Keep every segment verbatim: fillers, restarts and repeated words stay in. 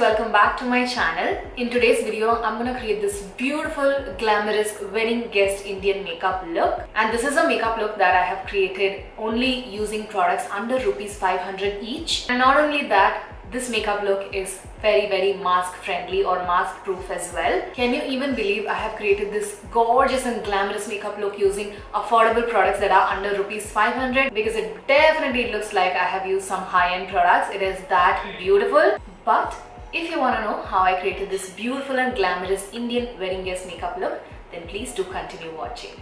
Welcome back to my channel. In today's video, I'm gonna create this beautiful, glamorous wedding guest Indian makeup look. And this is a makeup look that I have created only using products under rupees five hundred each. And not only that, this makeup look is very very mask friendly or mask proof as well. Can you even believe I have created this gorgeous and glamorous makeup look using affordable products that are under rupees five hundred, because it definitely looks like I have used some high-end products. It is that beautiful. But if you want to know how I created this beautiful and glamorous Indian wedding guest makeup look, then please do continue watching.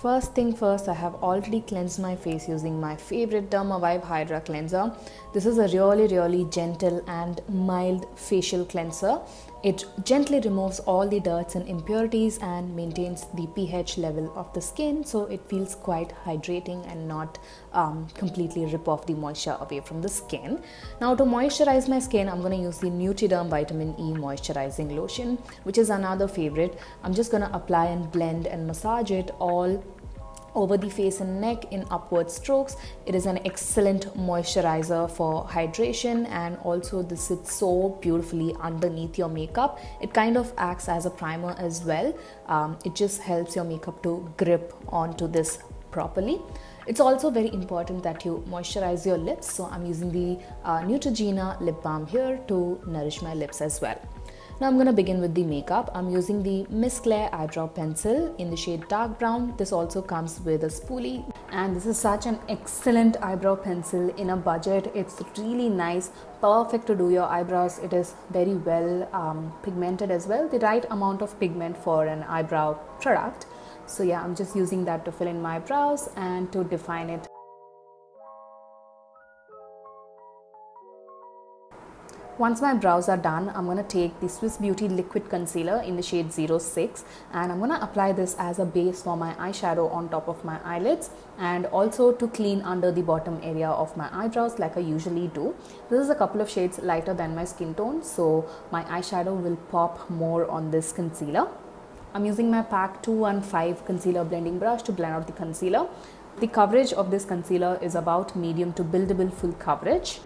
First thing first, I have already cleansed my face using my favorite Dermavive Hydra Cleanser. This is a really really gentle and mild facial cleanser. It gently removes all the dirts and impurities and maintains the pH level of the skin, so it feels quite hydrating and not um, completely rip off the moisture away from the skin. Now to moisturize my skin, I'm going to use the Neutriderm Vitamin E Moisturizing Lotion, which is another favorite. I'm just going to apply and blend and massage it all over the face and neck in upward strokes. It is an excellent moisturizer for hydration, and also this sits so beautifully underneath your makeup. It kind of acts as a primer as well. Um, it just helps your makeup to grip onto this properly. It's also very important that you moisturize your lips, so I'm using the uh, Neutrogena lip balm here to nourish my lips as well. Now I'm going to begin with the makeup. I'm using the Miss Claire eyebrow pencil in the shade dark brown. This also comes with a spoolie, and this is such an excellent eyebrow pencil in a budget. It's really nice, perfect to do your eyebrows. It is very well um, pigmented as well, the right amount of pigment for an eyebrow product. So yeah, I'm just using that to fill in my brows and to define it. Once my brows are done, I'm going to take the Swiss Beauty Liquid Concealer in the shade zero six, and I'm going to apply this as a base for my eyeshadow on top of my eyelids, and also to clean under the bottom area of my eyebrows like I usually do. This is a couple of shades lighter than my skin tone, so my eyeshadow will pop more on this concealer. I'm using my PAC two one five concealer blending brush to blend out the concealer. The coverage of this concealer is about medium to buildable full coverage.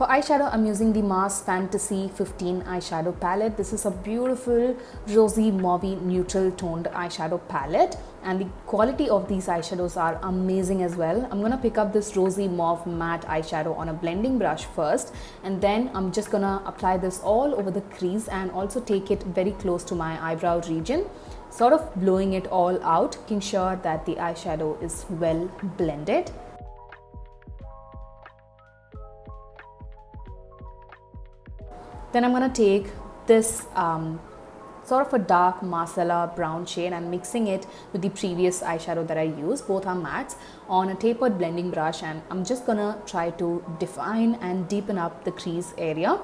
For eyeshadow, I'm using the Mars Fantasy fifteen eyeshadow palette. This is a beautiful rosy mauve neutral toned eyeshadow palette, and the quality of these eyeshadows are amazing as well. I'm gonna pick up this rosy mauve matte eyeshadow on a blending brush first, and then I'm just gonna apply this all over the crease and also take it very close to my eyebrow region, sort of blowing it all out, making sure that the eyeshadow is well blended. Then I'm going to take this um, sort of a dark Marsala brown shade and mixing it with the previous eyeshadow that I used, both are mattes, on a tapered blending brush, and I'm just going to try to define and deepen up the crease area.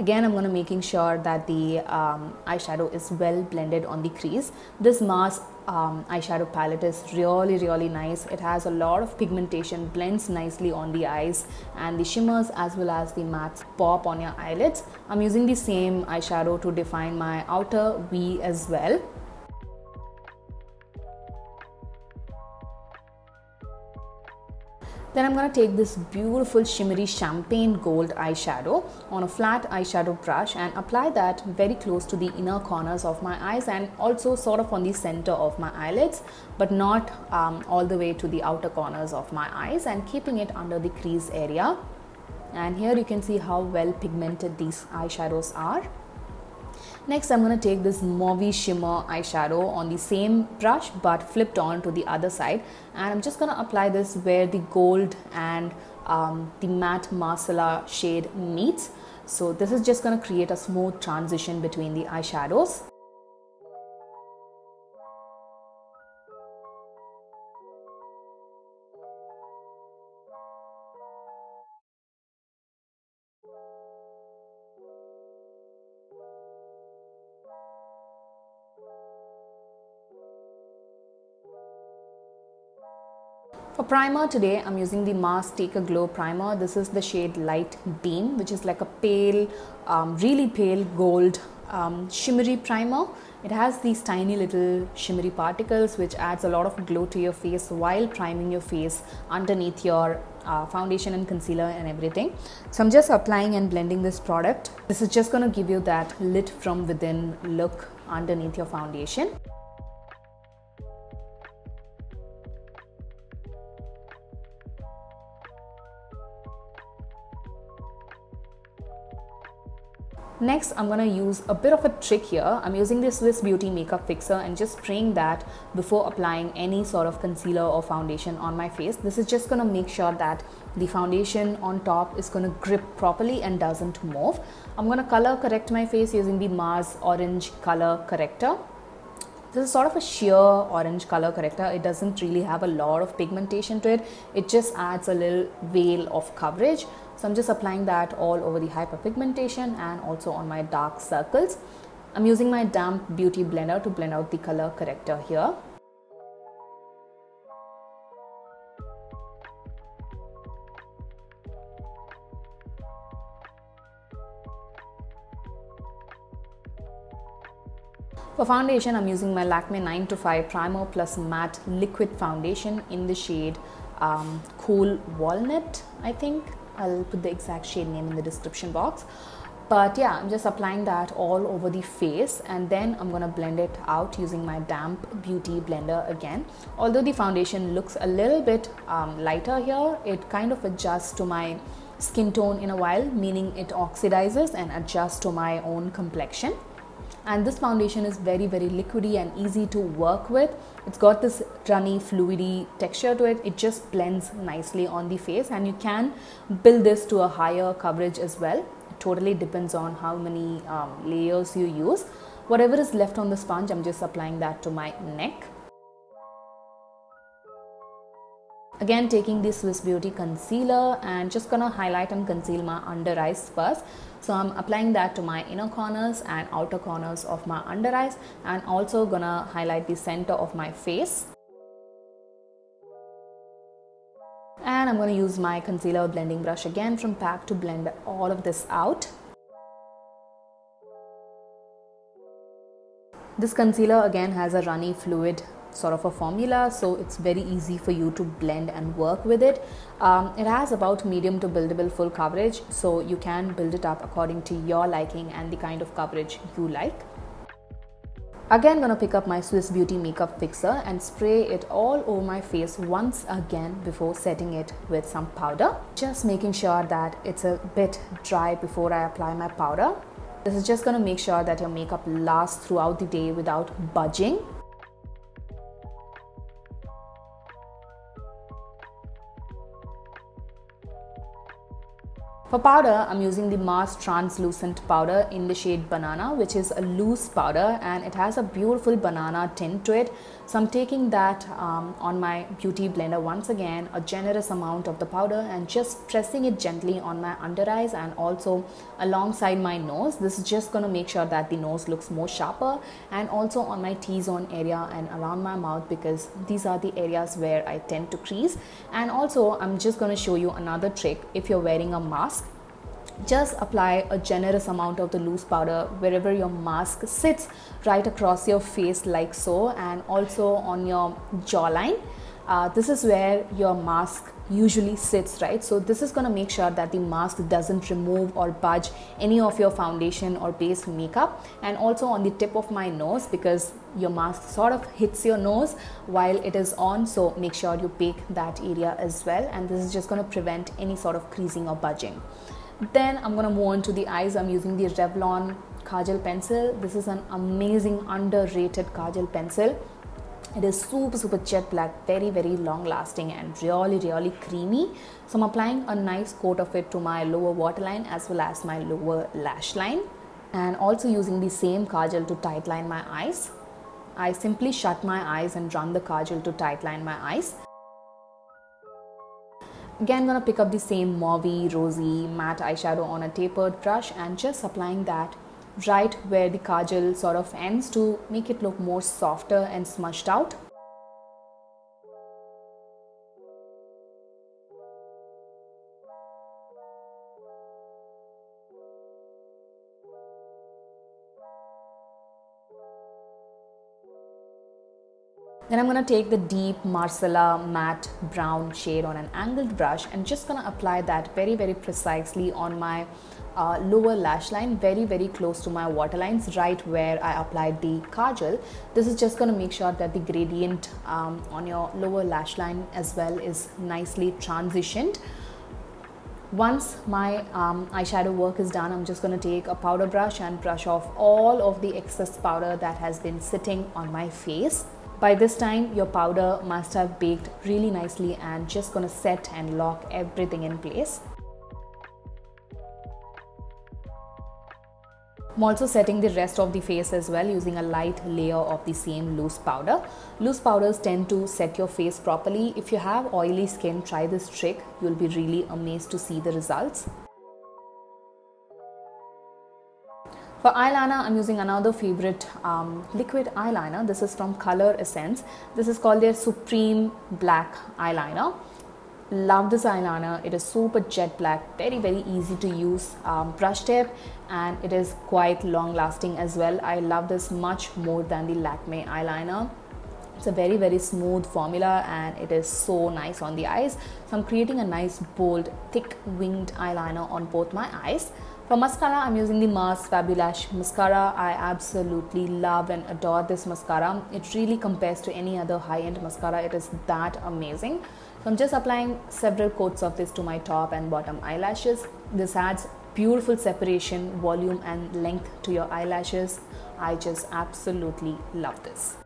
Again, I'm going to making sure that the um, eyeshadow is well blended on the crease. This Mars um, eyeshadow palette is really really nice. It has a lot of pigmentation, blends nicely on the eyes, and the shimmers as well as the mattes pop on your eyelids. I'm using the same eyeshadow to define my outer V as well. Then I'm going to take this beautiful shimmery champagne gold eyeshadow on a flat eyeshadow brush and apply that very close to the inner corners of my eyes, and also sort of on the center of my eyelids, but not um, all the way to the outer corners of my eyes, and keeping it under the crease area. And here you can see how well pigmented these eyeshadows are. Next, I'm going to take this mauve shimmer eyeshadow on the same brush but flipped on to the other side, and I'm just going to apply this where the gold and um, the matte Marsala shade meets. So this is just going to create a smooth transition between the eyeshadows. For primer today, I'm using the Mask Take a Glow Primer. This is the shade Light Beam, which is like a pale, um, really pale gold um, shimmery primer. It has these tiny little shimmery particles which adds a lot of glow to your face while priming your face underneath your uh, foundation and concealer and everything. So I'm just applying and blending this product. This is just going to give you that lit from within look underneath your foundation. Next, I'm going to use a bit of a trick here. I'm using the Swiss Beauty Makeup Fixer and just spraying that before applying any sort of concealer or foundation on my face. This is just going to make sure that the foundation on top is going to grip properly and doesn't move. I'm going to color correct my face using the Mars Orange Color Corrector. This is sort of a sheer orange color corrector. It doesn't really have a lot of pigmentation to it. It just adds a little veil of coverage. So I'm just applying that all over the hyperpigmentation and also on my dark circles. I'm using my damp beauty blender to blend out the color corrector here. For foundation, I'm using my Lakme nine to five Primer Plus Matte Liquid Foundation in the shade um, Cool Walnut, I think. I'll put the exact shade name in the description box. But yeah, I'm just applying that all over the face and then I'm going to blend it out using my damp beauty blender again. Although the foundation looks a little bit um, lighter here, it kind of adjusts to my skin tone in a while, meaning it oxidizes and adjusts to my own complexion. And this foundation is very very liquidy and easy to work with. It's got this runny fluidy texture to it. It just blends nicely on the face and you can build this to a higher coverage as well. It totally depends on how many um, layers you use. Whatever is left on the sponge, I'm just applying that to my neck. Again, taking the Swiss Beauty concealer and just gonna highlight and conceal my under eyes first. So I'm applying that to my inner corners and outer corners of my under eyes and also gonna highlight the center of my face. And I'm gonna use my concealer blending brush again from PAC to blend all of this out. This concealer again has a runny fluid sort of a formula, so it's very easy for you to blend and work with it. Um, it has about medium to buildable full coverage, so you can build it up according to your liking and the kind of coverage you like. Again, gonna pick up my Swiss Beauty Makeup Fixer and spray it all over my face once again before setting it with some powder. Just making sure that it's a bit dry before I apply my powder. This is just gonna make sure that your makeup lasts throughout the day without budging. For powder, I'm using the Mars Translucent Powder in the shade Banana, which is a loose powder and it has a beautiful banana tint to it. So I'm taking that um, on my beauty blender once again, a generous amount of the powder and just pressing it gently on my under eyes and also alongside my nose. This is just going to make sure that the nose looks more sharper and also on my T-zone area and around my mouth, because these are the areas where I tend to crease. And also, I'm just going to show you another trick if you're wearing a mask. Just apply a generous amount of the loose powder wherever your mask sits, right across your face like so, and also on your jawline. Uh, this is where your mask usually sits, right? So this is going to make sure that the mask doesn't remove or budge any of your foundation or base makeup, and also on the tip of my nose, because your mask sort of hits your nose while it is on, so make sure you bake that area as well, and this is just going to prevent any sort of creasing or budging. Then I'm going to move on to the eyes. I'm using the Revlon Kajal pencil. This is an amazing underrated Kajal pencil. It is super super jet black, very very long lasting and really really creamy. So I'm applying a nice coat of it to my lower waterline as well as my lower lash line, and also using the same Kajal to tightline my eyes. I simply shut my eyes and run the Kajal to tightline my eyes. Again, I'm going to pick up the same Mauve Rosy Matte eyeshadow on a tapered brush and just applying that right where the Kajal sort of ends to make it look more softer and smushed out. Then I'm going to take the deep Marsala matte brown shade on an angled brush and just going to apply that very, very precisely on my uh, lower lash line, very, very close to my waterlines, right where I applied the kajal. This is just going to make sure that the gradient um, on your lower lash line as well is nicely transitioned. Once my um, eyeshadow work is done, I'm just going to take a powder brush and brush off all of the excess powder that has been sitting on my face. By this time, your powder must have baked really nicely and just gonna set and lock everything in place. I'm also setting the rest of the face as well using a light layer of the same loose powder. Loose powders tend to set your face properly. If you have oily skin, try this trick. You'll be really amazed to see the results. For eyeliner, I'm using another favorite um, liquid eyeliner. This is from Colour Essence. This is called their Supreme Black Eyeliner. Love this eyeliner. It is super jet black, very, very easy to use um, brush tip, and it is quite long lasting as well. I love this much more than the Lakme eyeliner. It's a very, very smooth formula and it is so nice on the eyes. So I'm creating a nice, bold, thick winged eyeliner on both my eyes. For mascara, I'm using the Mars Fabulash mascara. I absolutely love and adore this mascara. It really compares to any other high-end mascara. It is that amazing. So I'm just applying several coats of this to my top and bottom eyelashes. This adds beautiful separation, volume and length to your eyelashes. I just absolutely love this.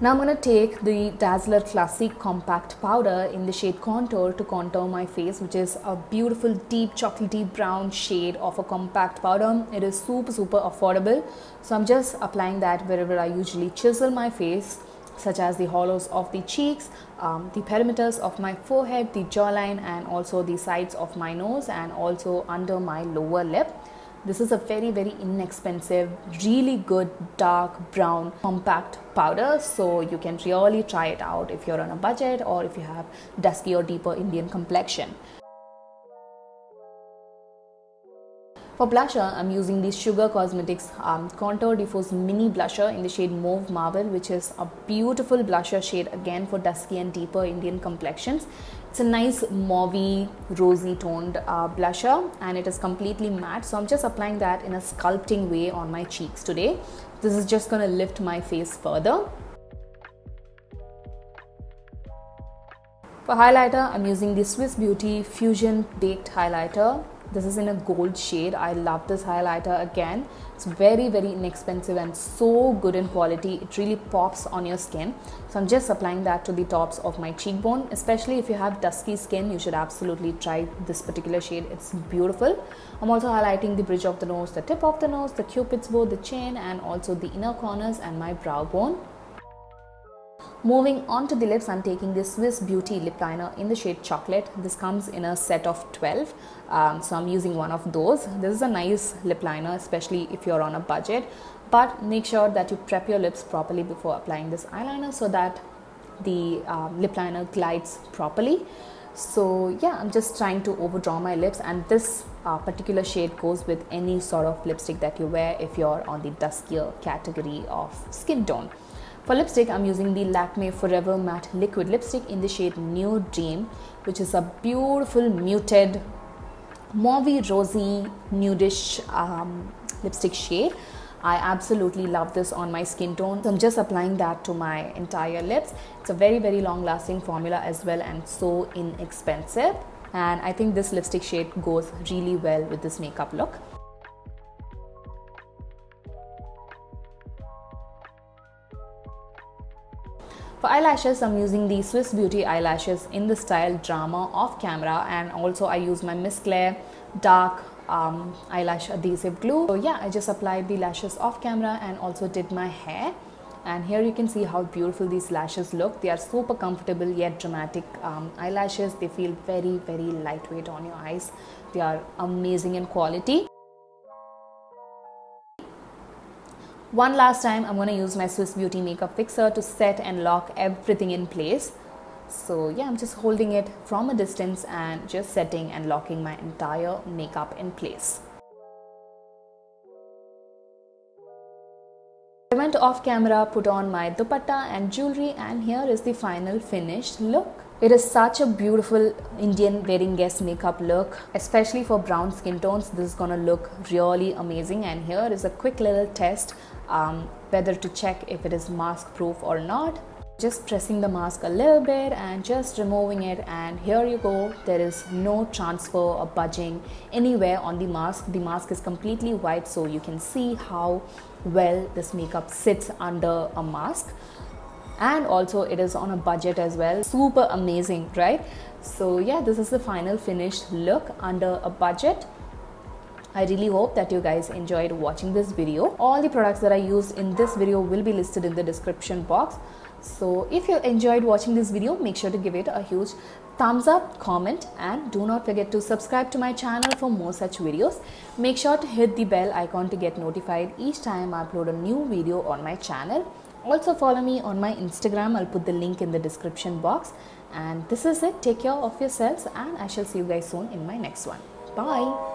Now I'm going to take the Dazzler Classic Compact Powder in the shade Contour to contour my face, which is a beautiful deep chocolatey brown shade of a compact powder. It is super super affordable. So I'm just applying that wherever I usually chisel my face, such as the hollows of the cheeks, um, the perimeters of my forehead, the jawline and also the sides of my nose and also under my lower lip. This is a very, very inexpensive, really good dark brown compact powder, so you can really try it out if you're on a budget or if you have dusky or deeper Indian complexion. For blusher, I'm using the Sugar Cosmetics um, Contour de Force Mini Blusher in the shade Mauve Marvel, which is a beautiful blusher shade again for dusky and deeper Indian complexions. It's a nice mauvey, rosy toned uh, blusher and it is completely matte. So I'm just applying that in a sculpting way on my cheeks today. This is just going to lift my face further. For highlighter, I'm using the Swiss Beauty Fusion Date Highlighter. This is in a gold shade. I love this highlighter again. It's very, very inexpensive and so good in quality. It really pops on your skin. So I'm just applying that to the tops of my cheekbone. Especially if you have dusky skin, you should absolutely try this particular shade. It's beautiful. I'm also highlighting the bridge of the nose, the tip of the nose, the cupid's bow, the chin, and also the inner corners and my brow bone. Moving on to the lips, I'm taking this Swiss Beauty Lip Liner in the shade Chocolate. This comes in a set of twelve, um, so I'm using one of those. This is a nice lip liner, especially if you're on a budget. But make sure that you prep your lips properly before applying this eyeliner so that the uh, lip liner glides properly. So yeah, I'm just trying to overdraw my lips, and this uh, particular shade goes with any sort of lipstick that you wear if you're on the duskier category of skin tone. For lipstick, I'm using the Lakme Forever Matte Liquid Lipstick in the shade Neutriderm, which is a beautiful muted, mauvey, rosy, nudish um, lipstick shade. I absolutely love this on my skin tone. So I'm just applying that to my entire lips. It's a very, very long-lasting formula as well and so inexpensive. And I think this lipstick shade goes really well with this makeup look. For eyelashes, I'm using the Swiss Beauty eyelashes in the style Drama off camera, and also I use my Miss Claire dark um, eyelash adhesive glue. So yeah, I just applied the lashes off camera and also did my hair, and here you can see how beautiful these lashes look. They are super comfortable yet dramatic um, eyelashes. They feel very, very lightweight on your eyes. They are amazing in quality. One last time, I'm going to use my Swiss Beauty Makeup Fixer to set and lock everything in place. So yeah, I'm just holding it from a distance and just setting and locking my entire makeup in place. I went off camera, put on my dupatta and jewelry, and here is the final finished look. It is such a beautiful Indian wedding guest makeup look, especially for brown skin tones. This is gonna look really amazing. And here is a quick little test um, whether to check if it is mask proof or not. Just pressing the mask a little bit and just removing it, and here you go. There is no transfer or budging anywhere on the mask. The mask is completely white, so you can see how well this makeup sits under a mask. And also it is on a budget as well. Super amazing, right? So yeah, this is the final finished look under a budget. I really hope that you guys enjoyed watching this video. All the products that I used in this video will be listed in the description box. So if you enjoyed watching this video, make sure to give it a huge thumbs up, comment, and do not forget to subscribe to my channel for more such videos. Make sure to hit the bell icon to get notified each time I upload a new video on my channel. Also follow me on my Instagram. I'll put the link in the description box. And this is it. Take care of yourselves, and I shall see you guys soon in my next one. Bye.